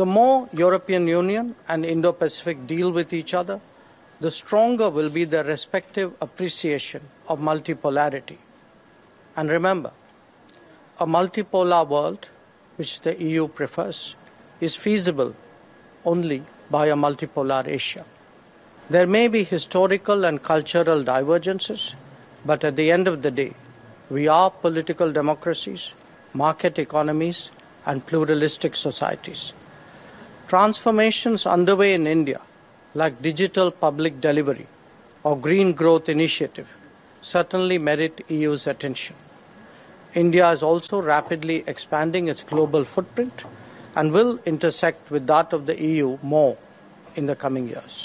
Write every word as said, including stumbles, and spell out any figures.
The more European Union and Indo-Pacific deal with each other, the stronger will be their respective appreciation of multipolarity. And remember, a multipolar world, which the E U prefers, is feasible only by a multipolar Asia. There may be historical and cultural divergences, but at the end of the day, we are political democracies, market economies, and pluralistic societies. Transformations underway in India, like digital public delivery or green growth initiative, certainly merit E U's attention. India is also rapidly expanding its global footprint and will intersect with that of the E U more in the coming years.